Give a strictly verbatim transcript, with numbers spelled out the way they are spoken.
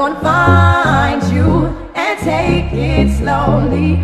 gonna find you and take it slowly.